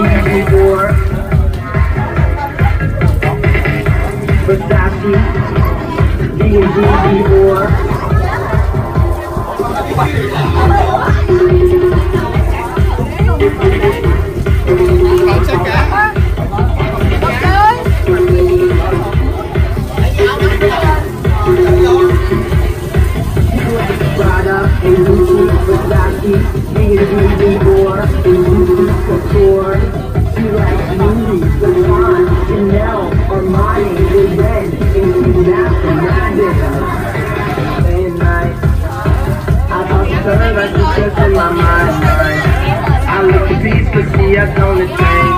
Community War Versace D&D War Prada and Gucci Versace D&D War and Gucci Couture. I love the beats, but see us on the train.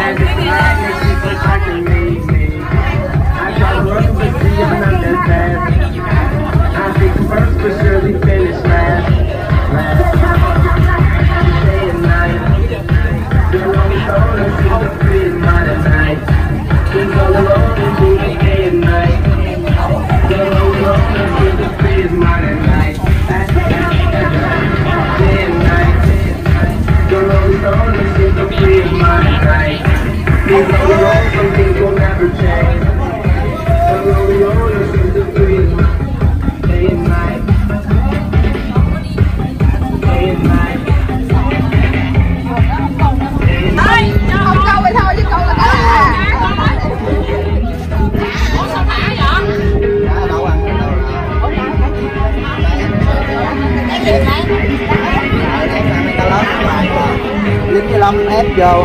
And it's not that she looks like a lady. I try to work, but see I'm not that bad. I think first, but surely finish last. Day and night. They're only going to see the pretty modern night. We go alone into the day and night. Go alone into the day and night. Day and night. Go alone into the day and night. We go alone, some things will never change. Go alone into the day and night. Day and night. Day and night. Không câu vậy thôi chứ câu là Linh Chi Lâm ép vô,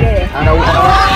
kìa.